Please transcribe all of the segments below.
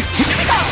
Here goes!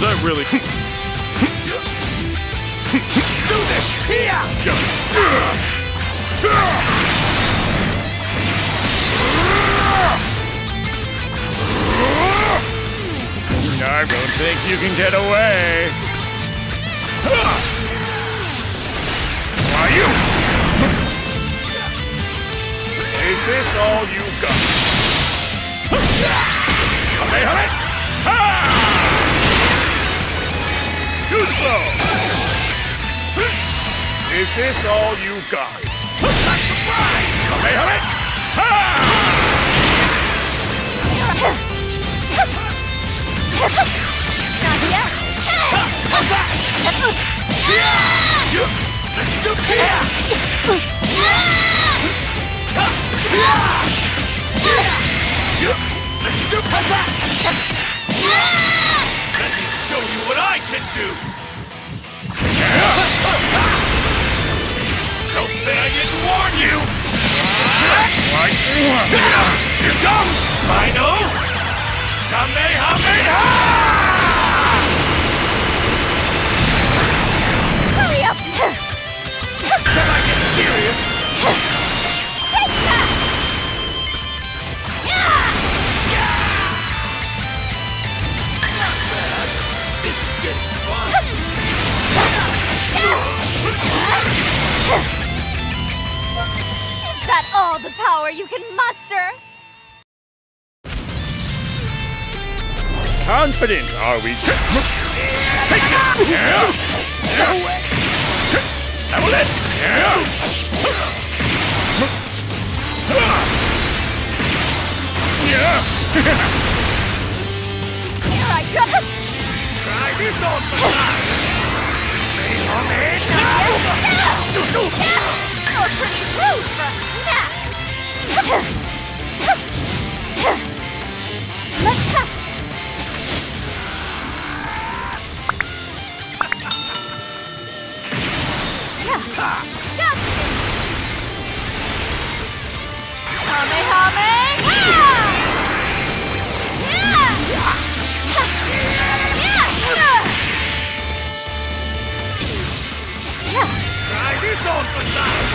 That really do this here. I don't think you can get away. Why you? Is this all you got? Hey, honey! Too slow! Is this all you got? Not surprised! Come here, hurry! Not yet! What's that? Let's do it! Show you what I can do! Don't say I didn't warn you! Here comes! I know! Kamehameha! Hurry up! Shall I get serious? Is that all the power you can muster? Confident are we? Take it! Double it! Here I go! Try this on for now! You're pretty rude for a snack! Let's go! Try this on for size!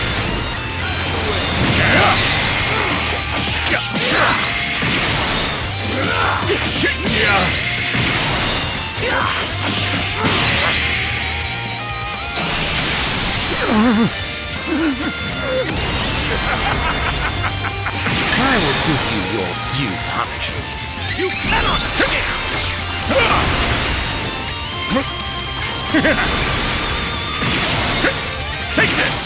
I will give you your due punishment. You cannot take it! Take this!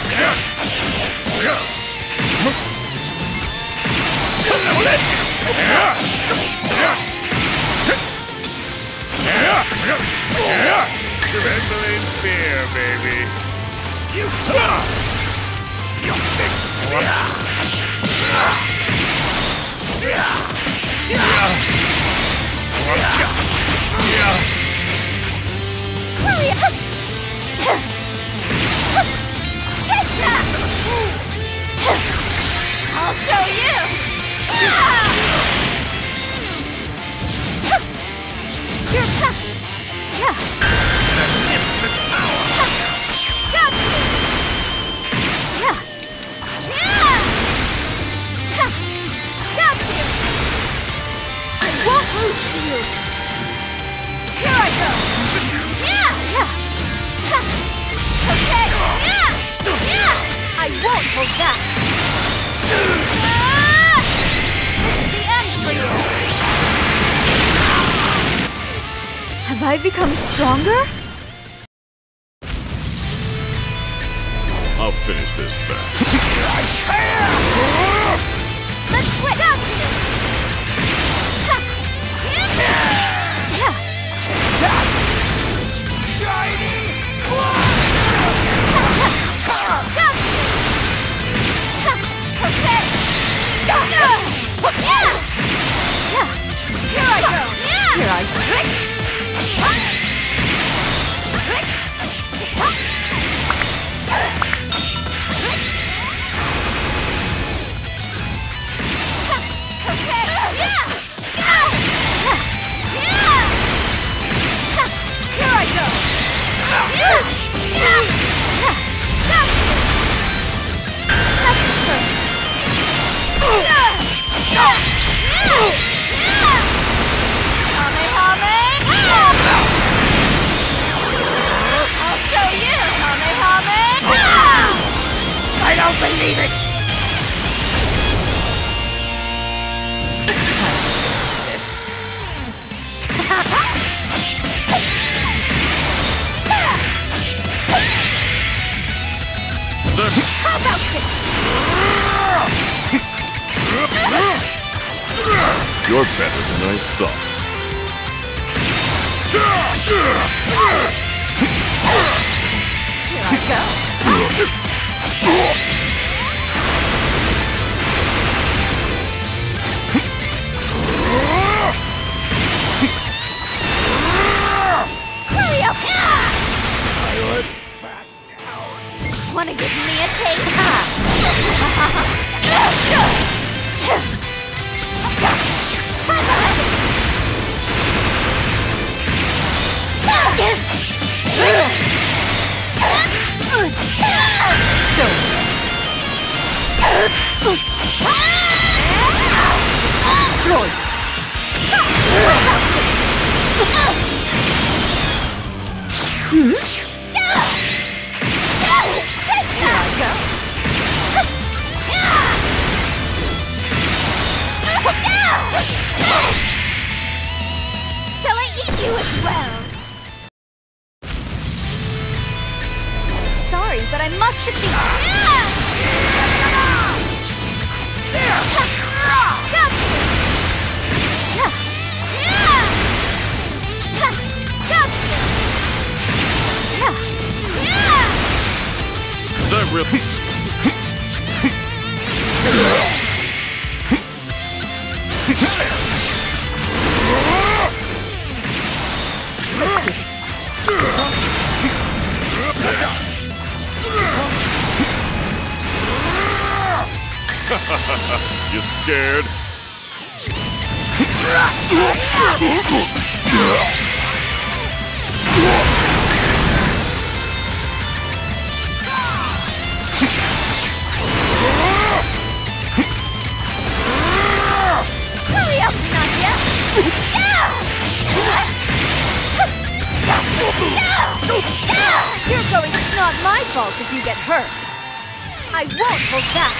tremble in fear, baby. You suck! You big I'll show you! Your pup! Magnificent power! Got me! Got you! I won't lose to you! Here I go! Okay! I won't hold back! This is the end for you! Have I become stronger? I'll finish this fast. Let's switch out to this! Shiny! Believe it! It's time to finish this. How about this? You're better than I thought. Here I go. Wanna give me a taste? Destroy. Shall I eat you as well? Sorry, but I must defeat you! Is that real? You scared? You're going, it's not my fault if you get hurt. I won't hold back.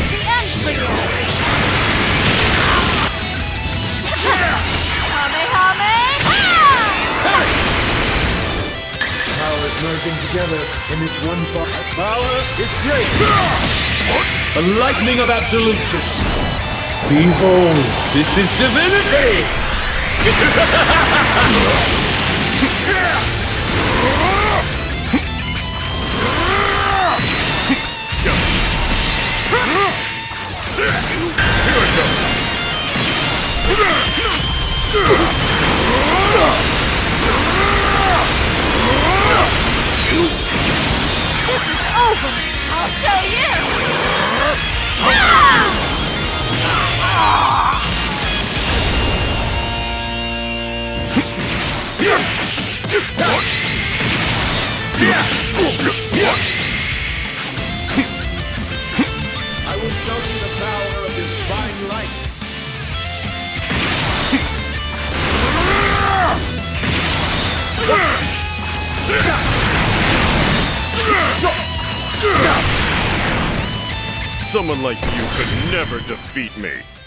This is the end for you. Kamehameha! Power is merging together in this one body. Power is great. A lightning of absolution. Behold, this is divinity! This is over! I'll show you! No! I will show you the power of this divine light. Someone like you could never defeat me.